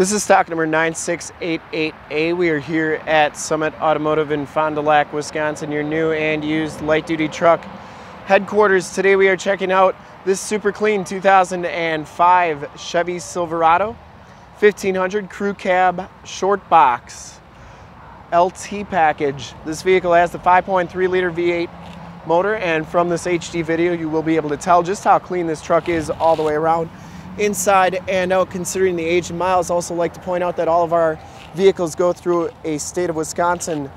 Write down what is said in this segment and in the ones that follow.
This is stock number 9688A. We are here at Summit Automotive in Fond du Lac, Wisconsin, your new and used light-duty truck headquarters. Today we are checking out this super clean 2005 Chevy Silverado 1500 Crew Cab Short Box LT package. This vehicle has the 5.3 liter V8 motor, and from this HD video you will be able to tell just how clean this truck is all the way around, inside and out, considering the age and miles. Also like to point out that all of our vehicles go through a state of Wisconsin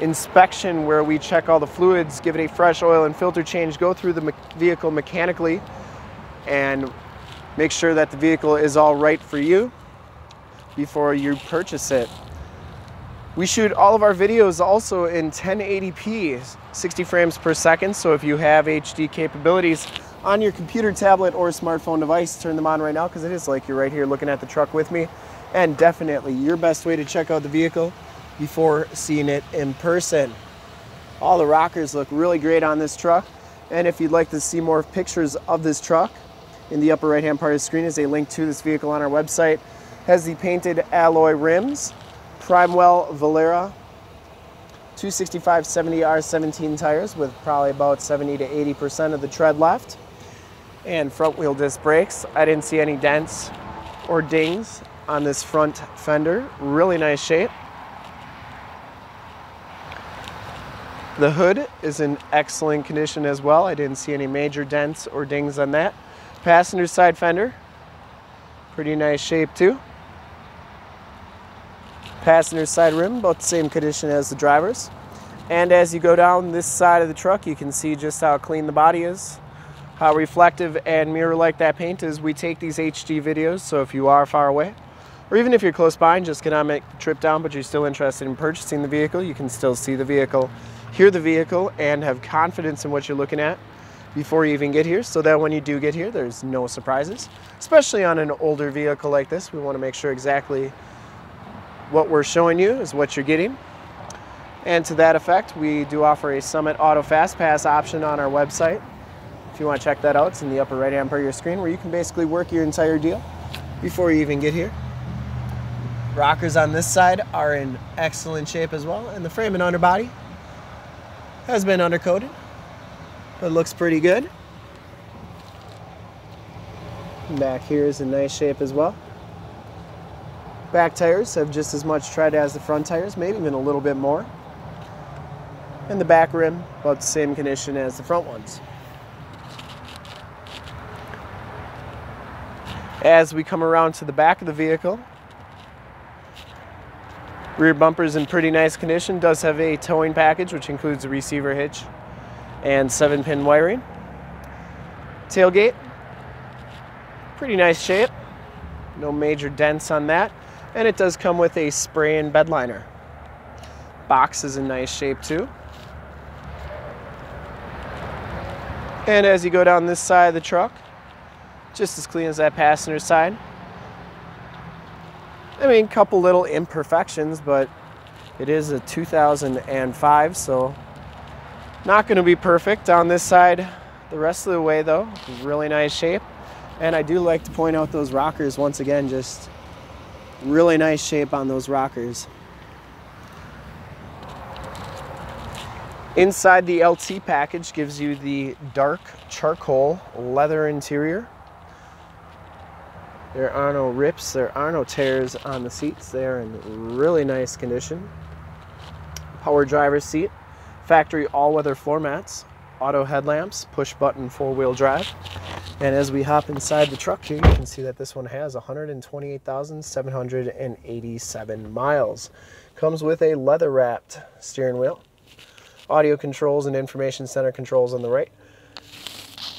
inspection where we check all the fluids, give it a fresh oil and filter change, go through the vehicle mechanically and make sure that the vehicle is all right for you before you purchase it. We shoot all of our videos also in 1080p, 60 frames per second, so if you have HD capabilities on your computer, tablet, or smartphone device, turn them on right now, because it is like you're right here looking at the truck with me, and definitely your best way to check out the vehicle before seeing it in person. All the rockers look really great on this truck, and if you'd like to see more pictures of this truck, in the upper right hand part of the screen is a link to this vehicle on our website. It has the painted alloy rims, Primewell Valera 265/70R17 tires with probably about 70 to 80% of the tread left, and front wheel disc brakes. I didn't see any dents or dings on this front fender. Really nice shape. The hood is in excellent condition as well. I didn't see any major dents or dings on that. Passenger side fender, pretty nice shape too. Passenger side rim, about the same condition as the driver's. And as you go down this side of the truck, you can see just how clean the body is, how reflective and mirror-like that paint is. We take these HD videos, so if you are far away, or even if you're close by and just cannot make the trip down, but you're still interested in purchasing the vehicle, you can still see the vehicle, hear the vehicle, and have confidence in what you're looking at before you even get here, so that when you do get here, there's no surprises. Especially on an older vehicle like this, we want to make sure exactly what we're showing you is what you're getting. And to that effect, we do offer a Summit Auto Fastpass option on our website. If you want to check that out, it's in the upper right hand part of your screen, where you can basically work your entire deal before you even get here. Rockers on this side are in excellent shape as well, and the frame and underbody has been undercoated, but looks pretty good. Back here is in nice shape as well. Back tires have just as much tread as the front tires, maybe even a little bit more. And the back rim, about the same condition as the front ones. As we come around to the back of the vehicle, rear bumper is in pretty nice condition. Does have a towing package, which includes a receiver hitch and 7-pin wiring. Tailgate, pretty nice shape. No major dents on that. And it does come with a spray-in bed liner. Box is in nice shape too. And as you go down this side of the truck, just as clean as that passenger side. I mean, a couple little imperfections, but it is a 2005, so not going to be perfect on this side the rest of the way though. Really nice shape. And I do like to point out those rockers once again, just really nice shape on those rockers. Inside, the LT package gives you the dark charcoal leather interior. There are no rips, there are no tears on the seats. They are in really nice condition. Power driver's seat, factory all-weather floor mats, auto headlamps, push-button four-wheel drive. And as we hop inside the truck here, you can see that this one has 128,787 miles. Comes with a leather-wrapped steering wheel, audio controls and information center controls on the right.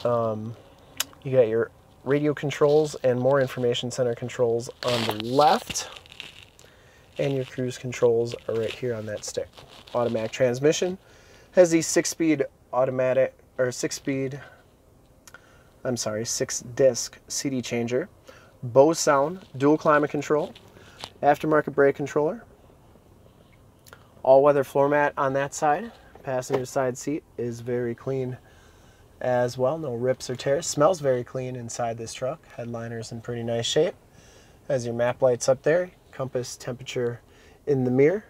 You got your radio controls and more information center controls on the left. And your cruise controls are right here on that stick. Automatic transmission. Has the six disc CD changer, Bose sound, dual climate control, aftermarket brake controller, all weather floor mat on that side. Passenger side seat is very clean as well. No rips or tears. Smells very clean inside this truck. Headliner is in pretty nice shape. has your map lights up there, compass, temperature in the mirror.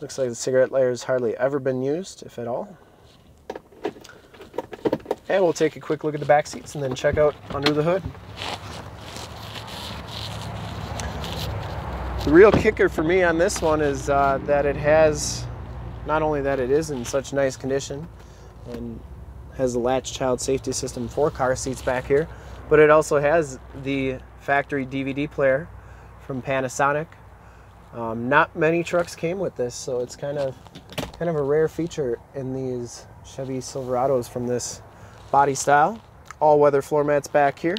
Looks like the cigarette lighter has hardly ever been used, if at all. And we'll take a quick look at the back seats and then check out under the hood. The real kicker for me on this one is that it has, not only that it is in such nice condition and has the LATCH child safety system for car seats back here, but it also has the factory DVD player from Panasonic. Not many trucks came with this, so it's kind of a rare feature in these Chevy Silverados from this body style. All-weather floor mats back here.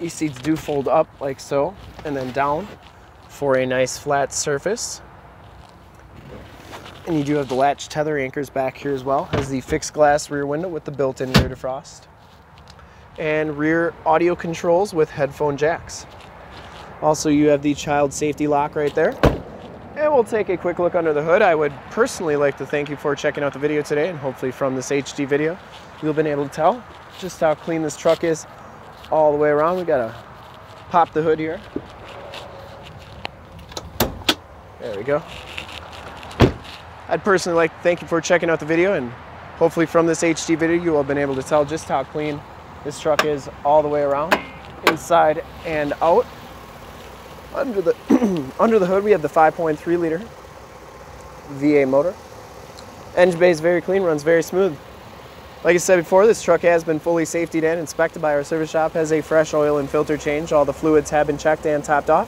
These seats do fold up like so and then down for a nice flat surface. And you do have the LATCH tether anchors back here as well. Has the fixed glass rear window with the built-in rear defrost. And rear audio controls with headphone jacks. Also, you have the child safety lock right there. And we'll take a quick look under the hood. I would personally like to thank you for checking out the video today, and hopefully from this HD video, you'll been able to tell just how clean this truck is all the way around. We gotta pop the hood here. There we go. I'd personally like to thank you for checking out the video, and hopefully from this HD video, you'll have been able to tell just how clean this truck is all the way around, inside and out. Under the under the hood, we have the 5.3 liter VA motor. Engine bay is very clean, runs very smooth. Like I said before, this truck has been fully safetied and inspected by our service shop, has a fresh oil and filter change. All the fluids have been checked and topped off.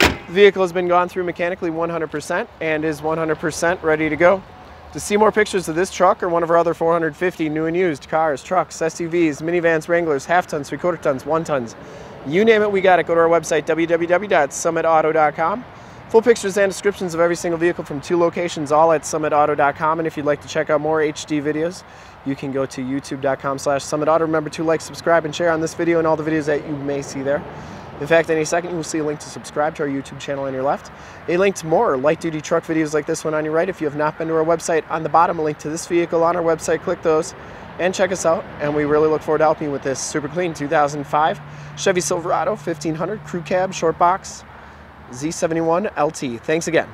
The vehicle has been gone through mechanically 100% and is 100% ready to go. To see more pictures of this truck or one of our other 450 new and used cars, trucks, SUVs, minivans, Wranglers, half-tons, three-quarter-tons, one-tons, you name it, we got it. Go to our website, www.summitauto.com. Full pictures and descriptions of every single vehicle from 2 locations, all at summitauto.com. And if you'd like to check out more HD videos, you can go to youtube.com/summitauto. Remember to like, subscribe, and share on this video and all the videos that you may see there. In fact, any second, you will see a link to subscribe to our YouTube channel on your left, a link to more light-duty truck videos like this one on your right. If you have not been to our website, on the bottom, a link to this vehicle on our website. Click those and check us out. And we really look forward to helping you with this super clean 2005 Chevy Silverado 1500 Crew Cab Short Box Z71 LT. Thanks again.